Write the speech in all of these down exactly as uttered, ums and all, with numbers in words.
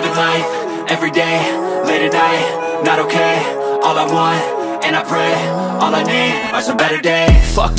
living life, every day, late at night, not okay. All I want, and I pray, all I need are some better days. Fuck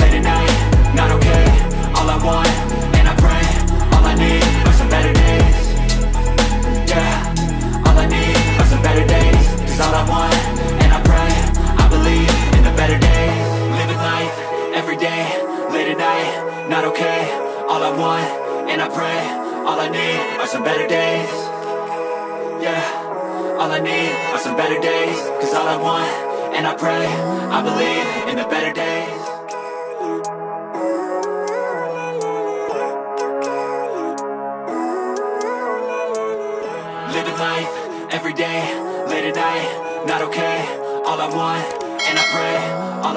late at night, not okay. All I want, and I pray, all I need are some better days. Yeah, all I need are some better days. Cause all I want, and I pray, I believe in the better days. Living life, every day, late at night, not okay. All I want, and I pray, all I need are some better days. Yeah, all I need are some better days. Cause all I want, and I pray, I believe in the better days. Living life, every day, late at night, not okay. All I want, and I pray, all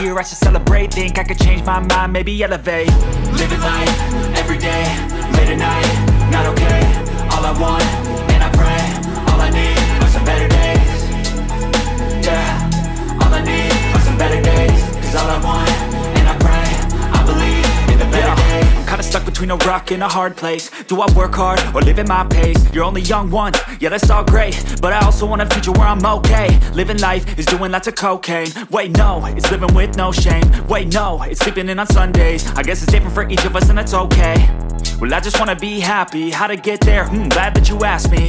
hear, I should celebrate. Think I could change my mind, maybe elevate. Living life, every day, late at night, not okay. All I want, and I pray, all I need are some better days. Yeah, all I need are some better days. Cause all I want, and I pray, I believe in the better days. I'm kinda stuck between a rock and a hard place. Do I work hard or live at my pace? You're only young once, yeah that's all great, but I also want a future where I'm okay. Living life is doing lots of cocaine. Wait no, it's living with no shame. Wait no, it's sleeping in on Sundays. I guess it's different for each of us and that's okay. Well I just wanna be happy, how to get there? Hmm, glad that you asked me.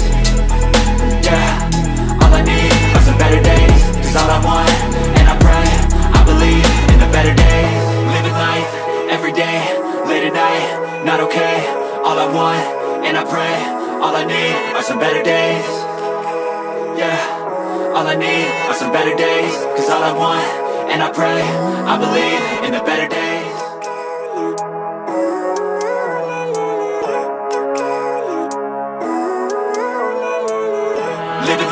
Yeah, all I need are some better days. Cause all I want, and I pray, I believe in the better days. Living life, every day, late at night, not okay. All I want, and I pray, all I need are some better days. Yeah, all I need are some better days. Cause all I want, and I pray, I believe in the better days. Living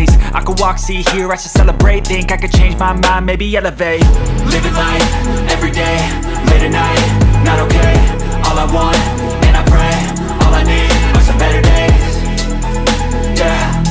I could walk, see, hear, I should celebrate. Think I could change my mind, maybe elevate. Living life, every day, late at night, not okay. All I want, and I pray, all I need are some better days. Yeah,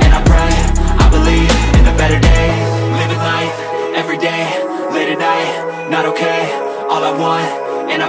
and I pray, I believe in a better day. Living life, everyday, late at night, not okay. All I want, and I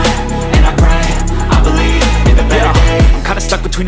and I pray, I believe in the better days. I'm kinda stuck between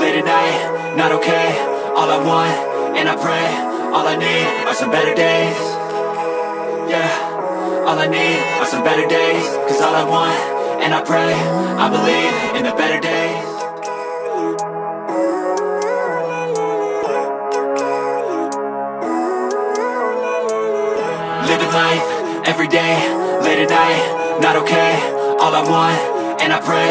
late at night, not okay. All I want, and I pray, all I need are some better days. Yeah, all I need are some better days. Cause all I want, and I pray, I believe in the better days. Living life, everyday, late at night, not okay. All I want, and I pray,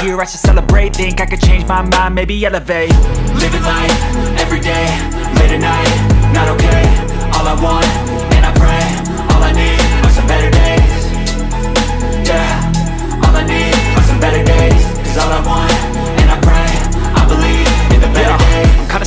hear, I should celebrate. Think I could change my mind, maybe elevate. Living life, everyday, late at night, not okay. All I want, and I pray, all I need are some better days. Yeah, all I need are some better days. Cause all I want, and I pray, I believe in the better days. I'm kinda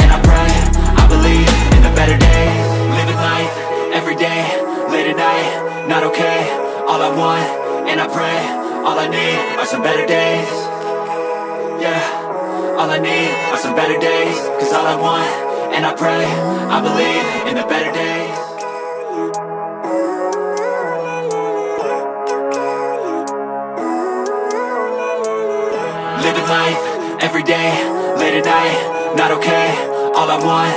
and I pray, I believe in the better days. Living life, everyday, days. Yeah, all I need are some better days. Cause all I want, and I pray, I believe in the better days. Living life, every day, late at night, not okay. All I want,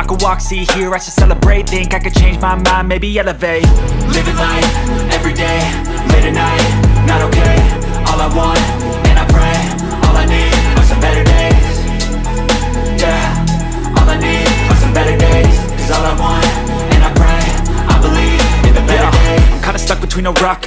I could walk, see, hear, I should celebrate. Think I could change my mind, maybe elevate. Living life, everyday, late at night, not okay. All I want, and I pray, all I need are some better days. Yeah, all I need are some better days. Cause all I want, and I pray, I believe in the better days. I'm kinda stuck between a rock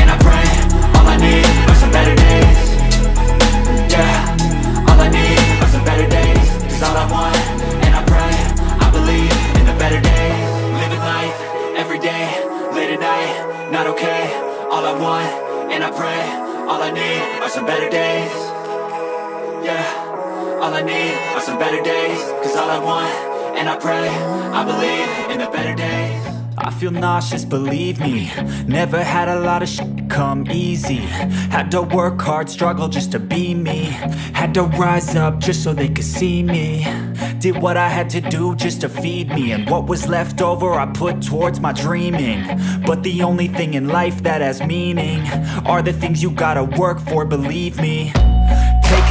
and I pray, all I need are some better days. Yeah, all I need are some better days. Cause all I want, and I pray, I believe in the better days. Living life, everyday, late at night, not okay. All I want, and I pray, all I need are some better days. Yeah, all I need are some better days. Cause all I want, and I pray, I believe in the better days. I feel nauseous, believe me. Never had a lot of shit come easy. Had to work hard, struggle just to be me. Had to rise up just so they could see me. Did what I had to do just to feed me. And what was left over I put towards my dreaming. But the only thing in life that has meaning are the things you gotta work for, believe me. Take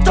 f***ed